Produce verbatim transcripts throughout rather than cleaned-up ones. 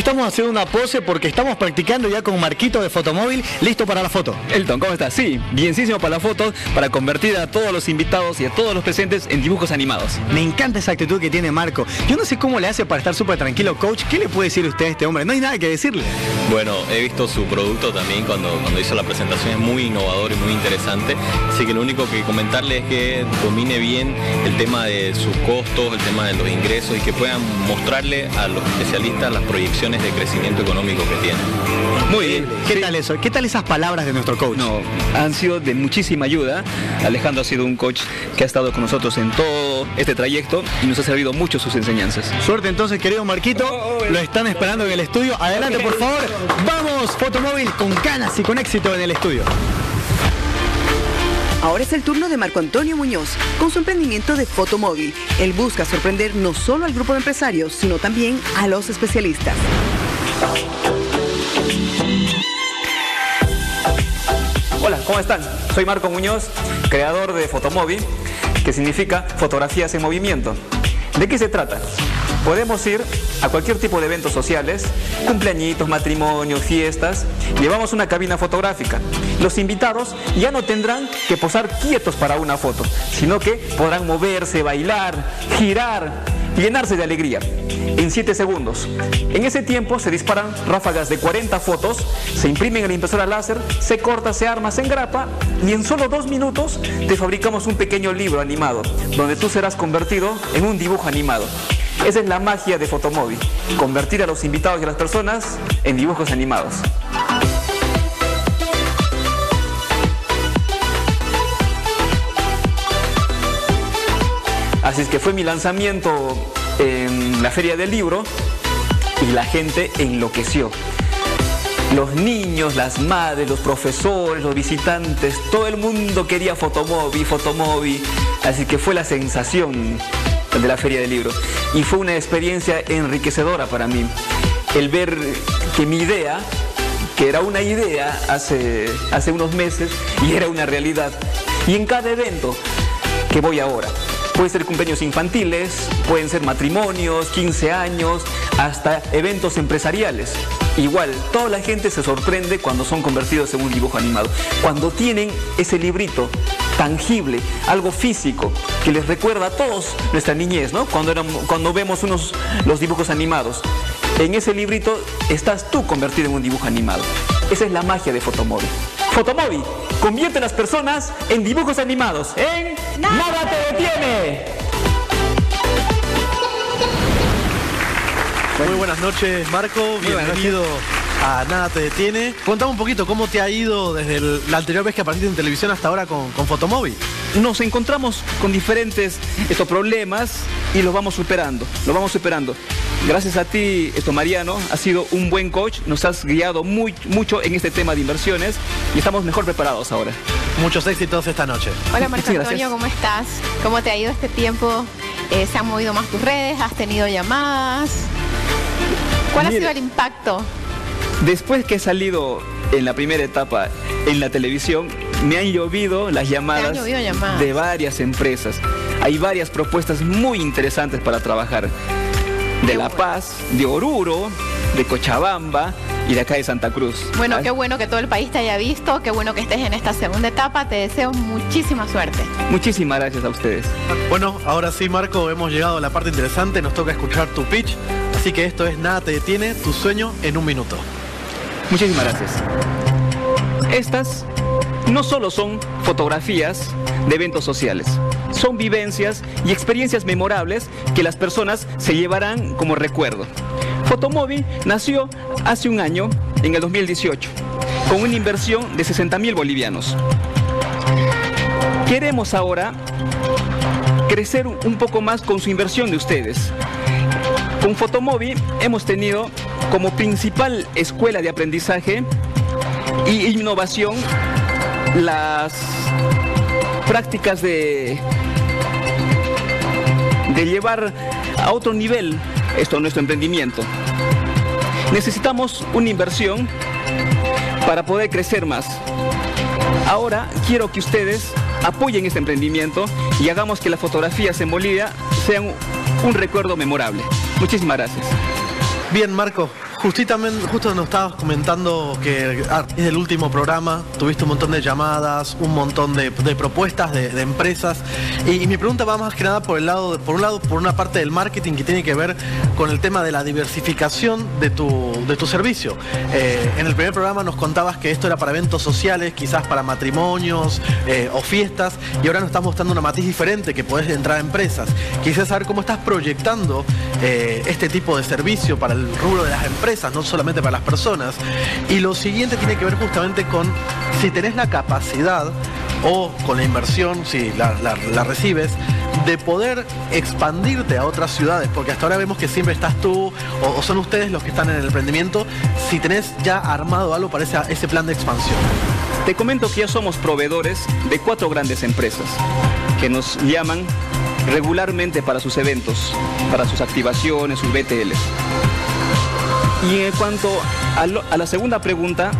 Estamos haciendo una pose porque estamos practicando ya con Marquito de Fotomóvil, listo para la foto. Elton, ¿cómo estás? Sí, bienísimo para la foto, para convertir a todos los invitados y a todos los presentes en dibujos animados. Me encanta esa actitud que tiene Marco. Yo no sé cómo le hace para estar súper tranquilo, coach. ¿Qué le puede decir usted a este hombre? No hay nada que decirle. Bueno, he visto su producto también cuando, cuando hizo la presentación. Es muy innovador y muy interesante. Así que lo único que comentarle es que domine bien el tema de sus costos, el tema de los ingresos y que puedan mostrarle a los especialistas las proyecciones de crecimiento económico que tienen. Muy bien. ¿Qué tal eso? ¿Qué tal esas palabras de nuestro coach? No, han sido de muchísima ayuda. Alejandro ha sido un coach que ha estado con nosotros en todo este trayecto y nos ha servido mucho sus enseñanzas. Suerte entonces, querido Marquito. Lo están esperando en el estudio. Adelante, por favor. Vamos, Fotomóvil, con ganas y con éxito en el estudio. Ahora es el turno de Marco Antonio Muñoz con su emprendimiento de Fotomóvil. Él busca sorprender no solo al grupo de empresarios, sino también a los especialistas. Hola, ¿cómo están? Soy Marco Muñoz, creador de Fotomóvil, que significa fotografías en movimiento. ¿De qué se trata? Podemos ir a cualquier tipo de eventos sociales, cumpleañitos, matrimonios, fiestas. Llevamos una cabina fotográfica. Los invitados ya no tendrán que posar quietos para una foto, sino que podrán moverse, bailar, girar, llenarse de alegría en siete segundos. En ese tiempo se disparan ráfagas de cuarenta fotos, se imprimen en la impresora láser, se corta, se arma, se engrapa y en solo dos minutos te fabricamos un pequeño libro animado donde tú serás convertido en un dibujo animado. Esa es la magia de Fotomóvil, convertir a los invitados y a las personas en dibujos animados. Así es que fue mi lanzamiento en la Feria del Libro y la gente enloqueció. Los niños, las madres, los profesores, los visitantes, todo el mundo quería Fotomóvil, Fotomóvil. Así que fue la sensación de la Feria del Libro y fue una experiencia enriquecedora para mí el ver que mi idea, que era una idea hace, hace unos meses y era una realidad. Y en cada evento que voy ahora, pueden ser cumpleaños infantiles, pueden ser matrimonios, quince años, hasta eventos empresariales. Igual, toda la gente se sorprende cuando son convertidos en un dibujo animado, cuando tienen ese librito tangible, algo físico, que les recuerda a todos nuestra niñez, ¿no? Cuando, eran, cuando vemos unos, los dibujos animados. En ese librito estás tú convertido en un dibujo animado. Esa es la magia de Fotomóvil. Fotomóvil convierte a las personas en dibujos animados. En Nada Te Detiene. Muy buenas noches, Marco. Bienvenido a Nada Te Detiene. Contame un poquito cómo te ha ido desde el, la anterior vez que apareciste en televisión hasta ahora con, con Fotomóvil. Nos encontramos con diferentes estos problemas y los vamos superando, los vamos superando. Gracias a ti, esto Mariano, has sido un buen coach, nos has guiado muy, mucho en este tema de inversiones y estamos mejor preparados ahora. Muchos éxitos esta noche. Hola Marco Antonio, ¿cómo estás? ¿Cómo te ha ido este tiempo? Eh, ¿Se han movido más tus redes? ¿Has tenido llamadas? ¿Cuál Mira. ha sido el impacto? Después que he salido en la primera etapa en la televisión, me han llovido las llamadas, llovido llamadas de varias empresas. Hay varias propuestas muy interesantes para trabajar. De La Paz, de Oruro, de Cochabamba y de acá de Santa Cruz. Bueno, ¿sabes? Qué bueno que todo el país te haya visto, qué bueno que estés en esta segunda etapa. Te deseo muchísima suerte. Muchísimas gracias a ustedes. Bueno, ahora sí, Marco, hemos llegado a la parte interesante. Nos toca escuchar tu pitch. Así que esto es Nada Te Detiene, tu sueño en un minuto. Muchísimas gracias. Estas no solo son fotografías de eventos sociales, son vivencias y experiencias memorables que las personas se llevarán como recuerdo. Fotomóvil nació hace un año, en el dos mil dieciocho, con una inversión de sesenta mil bolivianos. Queremos ahora crecer un poco más con su inversión de ustedes. Con Fotomóvil hemos tenido como principal escuela de aprendizaje y innovación las prácticas de, de llevar a otro nivel esto, nuestro emprendimiento. Necesitamos una inversión para poder crecer más. Ahora quiero que ustedes apoyen este emprendimiento y hagamos que las fotografías en Bolivia sean un recuerdo memorable. Muchísimas gracias. Bien, Marco, Justamente, justo nos estabas comentando que a raíz del último programa tuviste un montón de llamadas, un montón de, de propuestas de, de empresas y, y mi pregunta va más que nada por el lado, por un lado, por una parte del marketing que tiene que ver con el tema de la diversificación de tu, de tu servicio. Eh, en el primer programa nos contabas que esto era para eventos sociales, quizás para matrimonios eh, o fiestas, y ahora nos estás mostrando una matiz diferente que podés entrar a empresas. Quisiera saber cómo estás proyectando eh, este tipo de servicio para el rubro de las empresas, no solamente para las personas. Y lo siguiente tiene que ver justamente con si tenés la capacidad o con la inversión, si la, la, la recibes, de poder expandirte a otras ciudades, porque hasta ahora vemos que siempre estás tú o, o son ustedes los que están en el emprendimiento. Si tenés ya armado algo para ese, ese plan de expansión. Te comento que ya somos proveedores de cuatro grandes empresas que nos llaman regularmente para sus eventos, para sus activaciones, sus B T Ls. Y en cuanto a, lo, a la segunda pregunta,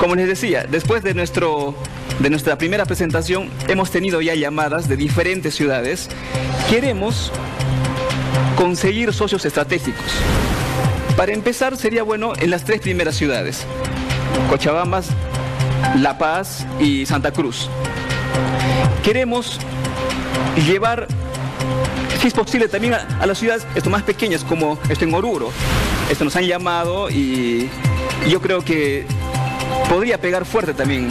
como les decía, después de, nuestro, de nuestra primera presentación, hemos tenido ya llamadas de diferentes ciudades. Queremos conseguir socios estratégicos. Para empezar, sería bueno en las tres primeras ciudades, Cochabamba, La Paz y Santa Cruz. Queremos llevar, si es posible, también a, a las ciudades esto, más pequeñas, como esto en Oruro. Esto nos han llamado y yo creo que podría pegar fuerte también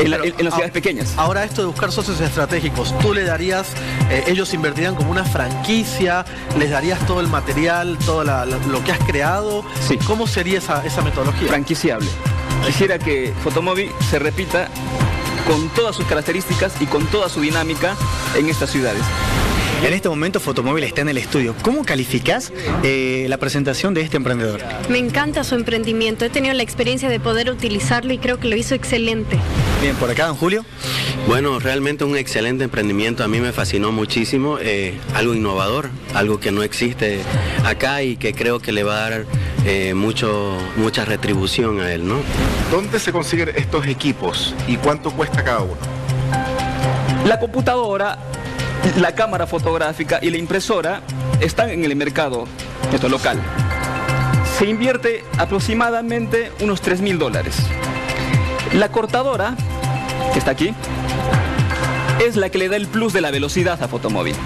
en, la, en, en las ciudades pequeñas. Ahora, esto de buscar socios estratégicos, ¿tú le darías, eh, ellos invertirían como una franquicia, les darías todo el material, todo la, la, lo que has creado? Sí. ¿Cómo sería esa, esa metodología? Franquiciable. Quisiera que Fotomóvil se repita con todas sus características y con toda su dinámica en estas ciudades. En este momento Fotomóvil está en el estudio. ¿Cómo calificás eh, la presentación de este emprendedor? Me encanta su emprendimiento. He tenido la experiencia de poder utilizarlo y creo que lo hizo excelente. Bien, por acá, don Julio. Bueno, realmente un excelente emprendimiento. A mí me fascinó muchísimo. Eh, algo innovador, algo que no existe acá y que creo que le va a dar eh, mucho, mucha retribución a él, ¿no? ¿Dónde se consiguen estos equipos y cuánto cuesta cada uno? La computadora, la cámara fotográfica y la impresora están en el mercado esto local. Se invierte aproximadamente unos tres mil dólares. La cortadora, que está aquí, es la que le da el plus de la velocidad a Fotomóvil.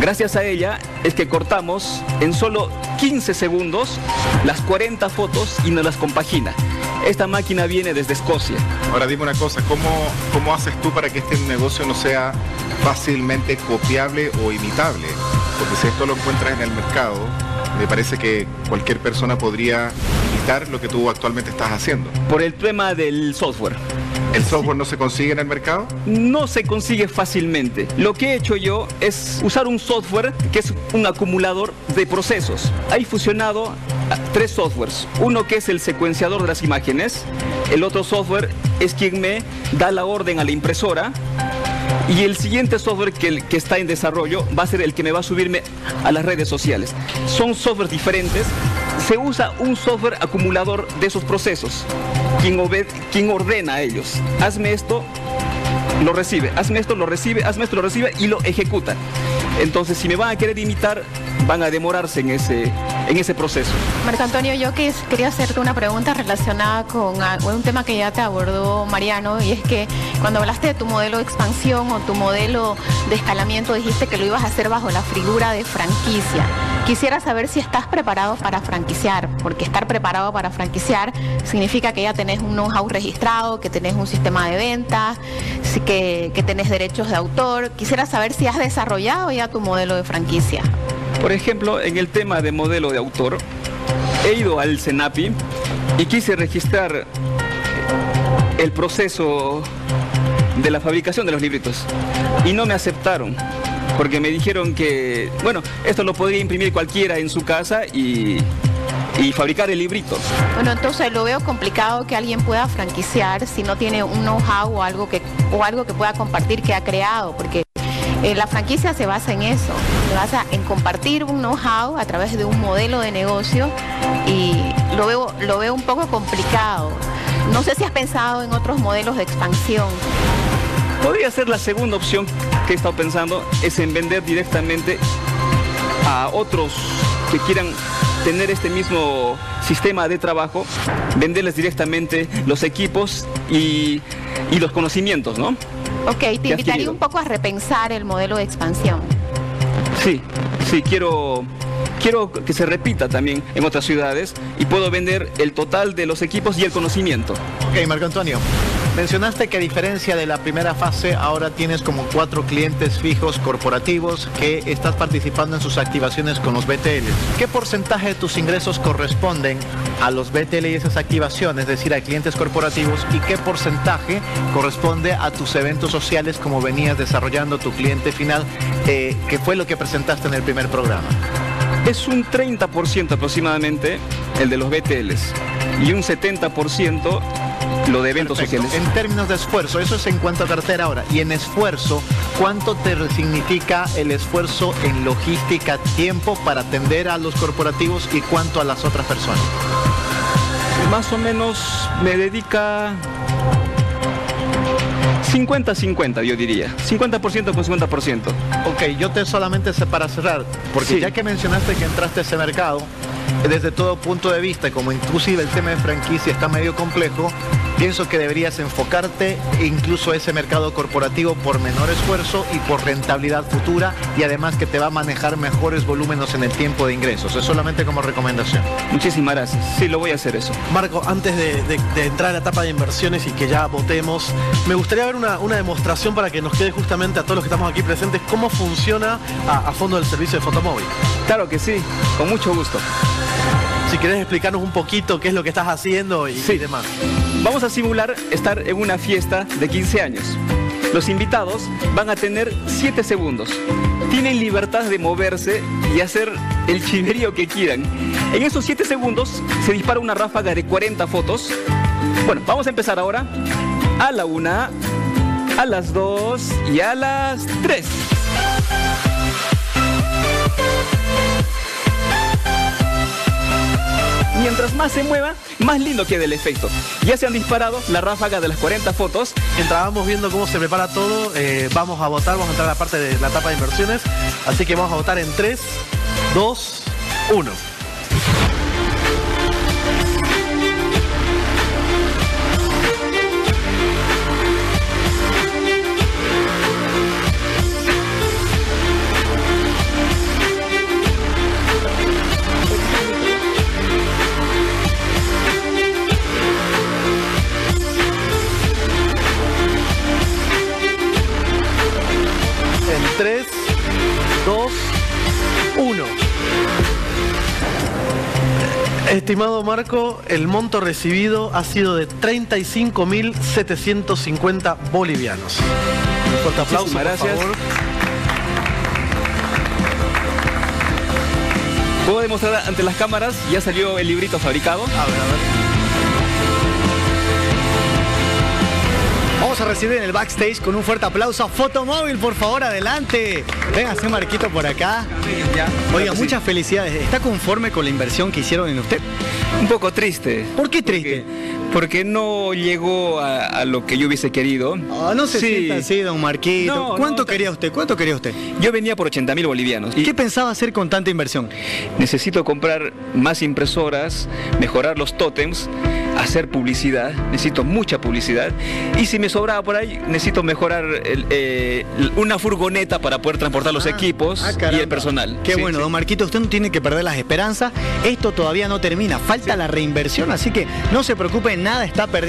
Gracias a ella es que cortamos en solo quince segundos las cuarenta fotos y nos las compagina. Esta máquina viene desde Escocia. Ahora dime una cosa, ¿cómo, cómo haces tú para que este negocio no sea fácilmente copiable o imitable? Porque si esto lo encuentras en el mercado, me parece que cualquier persona podría imitar lo que tú actualmente estás haciendo. Por el tema del software. ¿El software no se consigue en el mercado? No se consigue fácilmente. Lo que he hecho yo es usar un software que es un acumulador de procesos. Hay fusionado tres softwares. Uno que es el secuenciador de las imágenes, el otro software es quien me da la orden a la impresora y el siguiente software que, que está en desarrollo va a ser el que me va a subirme a las redes sociales. Son softwares diferentes. Se usa un software acumulador de esos procesos, quien, quien ordena a ellos. Hazme esto, lo recibe, hazme esto, lo recibe, hazme esto, lo recibe y lo ejecuta. Entonces, si me van a querer imitar, van a demorarse en ese, en ese proceso. Marco Antonio, yo que quería hacerte una pregunta relacionada con un tema que ya te abordó Mariano, y es que cuando hablaste de tu modelo de expansión o tu modelo de escalamiento, dijiste que lo ibas a hacer bajo la figura de franquicia. Quisiera saber si estás preparado para franquiciar, porque estar preparado para franquiciar significa que ya tenés un know-how registrado, que tenés un sistema de ventas, que, que tenés derechos de autor. Quisiera saber si has desarrollado ya tu modelo de franquicia. Por ejemplo, en el tema de modelo de autor, he ido al CENAPI y quise registrar el proceso de la fabricación de los libritos y no me aceptaron. Porque me dijeron que, bueno, esto lo podría imprimir cualquiera en su casa y, y fabricar el librito. Bueno, entonces lo veo complicado que alguien pueda franquiciar si no tiene un know-how o algo que, o algo que pueda compartir que ha creado, porque eh, la franquicia se basa en eso, se basa en compartir un know-how a través de un modelo de negocio y lo veo, lo veo un poco complicado. No sé si has pensado en otros modelos de expansión. Podría ser la segunda opción que he estado pensando, es en vender directamente a otros que quieran tener este mismo sistema de trabajo, venderles directamente los equipos y, y los conocimientos, ¿no? Ok, te invitaría adquirido. un poco a repensar el modelo de expansión. Sí, sí, quiero... Quiero que se repita también en otras ciudades y puedo vender el total de los equipos y el conocimiento. Ok, Marco Antonio, mencionaste que a diferencia de la primera fase, ahora tienes como cuatro clientes fijos corporativos que estás participando en sus activaciones con los B T L. ¿Qué porcentaje de tus ingresos corresponden a los B T L y esas activaciones, es decir, a clientes corporativos? ¿Y qué porcentaje corresponde a tus eventos sociales como venías desarrollando tu cliente final, eh, que fue lo que presentaste en el primer programa? Es un treinta por ciento aproximadamente el de los B T Ls y un setenta por ciento lo de eventos Perfecto. sociales. En términos de esfuerzo, eso es en cuanto a cartera ahora. Y en esfuerzo, ¿cuánto te significa el esfuerzo en logística, tiempo para atender a los corporativos y cuánto a las otras personas? Más o menos me dedica cincuenta cincuenta, yo diría. cincuenta por ciento con cincuenta por ciento. Ok, yo te solamente sé para cerrar, porque sí. ya que mencionaste que entraste a ese mercado, desde todo punto de vista, como inclusive el tema de franquicia está medio complejo, pienso que deberías enfocarte incluso a ese mercado corporativo por menor esfuerzo y por rentabilidad futura, y además que te va a manejar mejores volúmenes en el tiempo de ingresos. Es solamente como recomendación. Muchísimas gracias. Sí, lo voy a hacer eso. Marco, antes de, de, de entrar a la etapa de inversiones y que ya votemos, me gustaría ver una, una demostración para que nos quede justamente a todos los que estamos aquí presentes cómo funciona a, a fondo el servicio de Fotomóvil. Claro que sí, con mucho gusto. Si querés explicarnos un poquito qué es lo que estás haciendo y, sí. y demás. Vamos a simular estar en una fiesta de quince años. Los invitados van a tener siete segundos. Tienen libertad de moverse y hacer el chiverío que quieran. En esos siete segundos se dispara una ráfaga de cuarenta fotos. Bueno, vamos a empezar ahora. A la una, a las dos y a las tres. Mientras más se mueva, más lindo queda el efecto. Ya se han disparado la ráfaga de las cuarenta fotos. Mientras vamos viendo cómo se prepara todo, eh, vamos a votar, vamos a entrar a la parte de la etapa de inversiones. Así que vamos a votar en tres, dos, uno. tres, dos, uno. Estimado Marco, el monto recibido ha sido de treinta y cinco mil setecientos cincuenta bolivianos. Un fuerte aplauso, por favor. ¿Puedo demostrar ante las cámaras? Ya salió el librito fabricado. A ver, a ver. Vamos a recibir en el backstage con un fuerte aplauso a Fotomóvil, por favor, adelante. Véngase, Marquito, por acá. Oiga, muchas felicidades. ¿Está conforme con la inversión que hicieron en usted? Un poco triste. ¿Por qué triste? Porque, porque no llegó a, a lo que yo hubiese querido. Oh, no se sí. sienta así, don Marquito. No, ¿Cuánto no, quería usted? ¿Cuánto quería usted? Yo venía por ochenta mil bolivianos. ¿Y qué pensaba hacer con tanta inversión? Necesito comprar más impresoras, mejorar los tótems, hacer publicidad, necesito mucha publicidad, y si me sobraba por ahí, necesito mejorar el, eh, una furgoneta para poder transportar los ah, equipos ah, y el personal. Qué sí, bueno, sí. don Marquito, usted no tiene que perder las esperanzas, esto todavía no termina, falta sí. la reinversión, así que no se preocupe, nada está perdido.